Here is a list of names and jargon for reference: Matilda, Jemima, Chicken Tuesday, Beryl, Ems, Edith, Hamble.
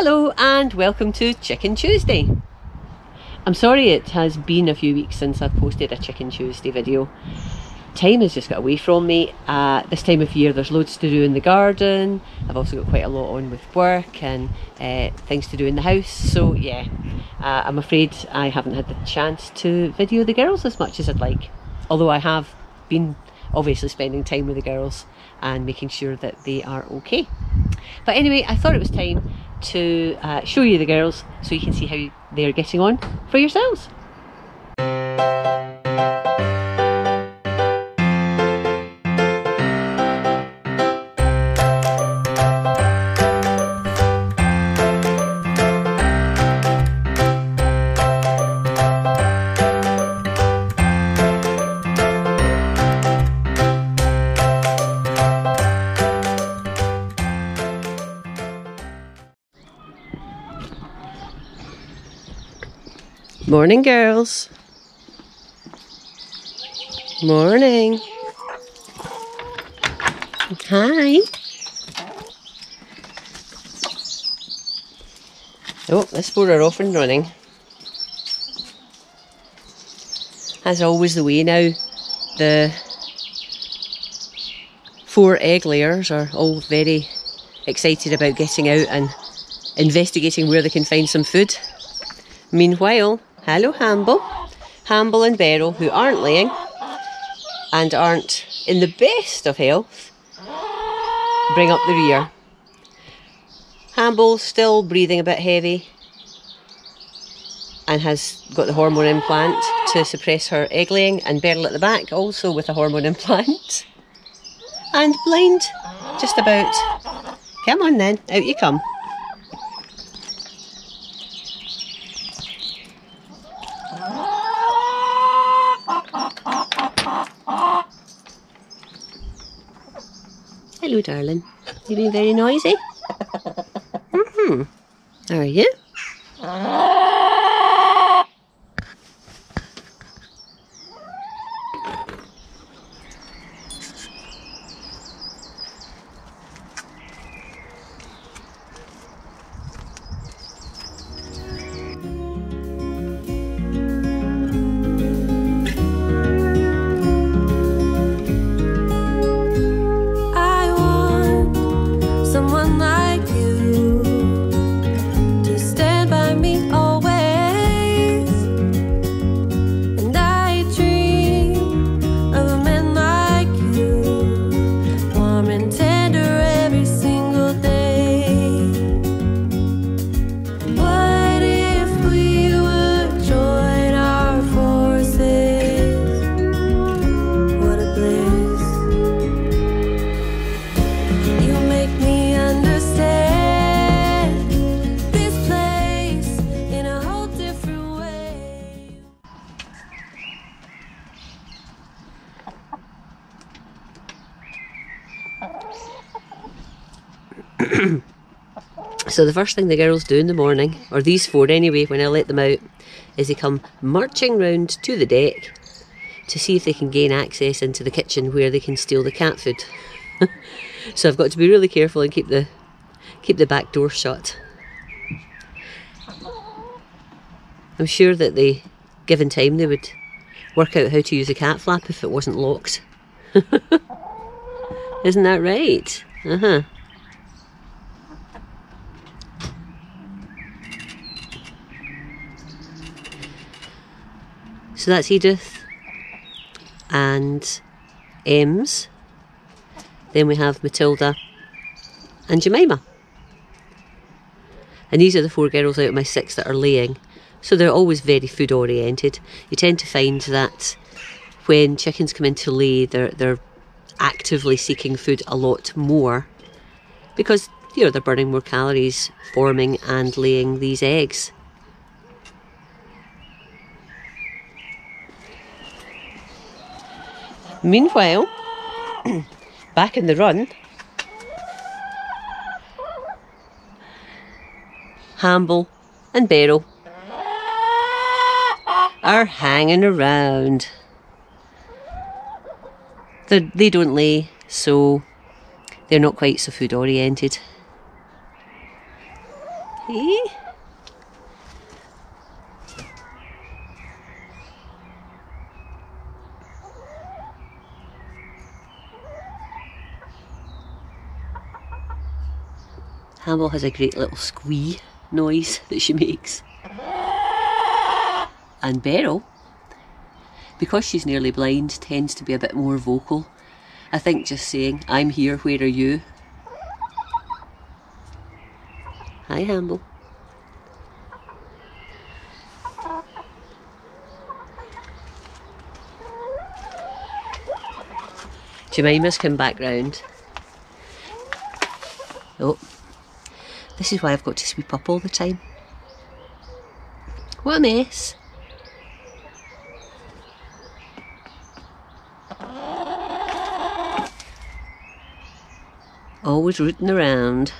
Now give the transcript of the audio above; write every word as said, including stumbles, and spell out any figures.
Hello and welcome to Chicken Tuesday. I'm sorry it has been a few weeks since I've posted a Chicken Tuesday video. Time has just got away from me. Uh, this time of year there's loads to do in the garden. I've also got quite a lot on with work and uh, things to do in the house, so yeah. Uh, I'm afraid I haven't had the chance to video the girls as much as I'd like. Although I have been obviously spending time with the girls and making sure that they are okay. But anyway, I thought it was time to uh, show you the girls so you can see how they're getting on for yourselves. Morning, girls. Morning. Hi. Oh, this four are off and running. As always the way now, the four egg layers are all very excited about getting out and investigating where they can find some food. Meanwhile, hello Hamble, Hamble and Beryl, who aren't laying and aren't in the best of health, bring up the rear. Hamble's still breathing a bit heavy and has got the hormone implant to suppress her egg laying, and Beryl at the back also with a hormone implant and blind just about. Come on then, out you come. Hello, darling. You being very noisy? Mm-hmm. Are you? So the first thing the girls do in the morning, or these four anyway, when I let them out, is they come marching round to the deck to see if they can gain access into the kitchen where they can steal the cat food. So I've got to be really careful and keep the keep the back door shut. I'm sure that they, given time, they would work out how to use a cat flap if it wasn't locked. Isn't that right? Uh-huh. So that's Edith and Ems, then we have Matilda and Jemima. And these are the four girls out of my six that are laying, so they're always very food oriented. You tend to find that when chickens come in to lay, they're, they're actively seeking food a lot more because, you know, they're burning more calories forming and laying these eggs. Meanwhile, back in the run, Hamble and Beryl are hanging around. They're, they don't lay, so they're not quite so food oriented. See? Hamble has a great little squee noise that she makes. And Beryl, because she's nearly blind, tends to be a bit more vocal. I think just saying, "I'm here, where are you?" Hi Hamble. Jemima's come back round. Oh, this is why I've got to sweep up all the time. What a mess. Always rooting around.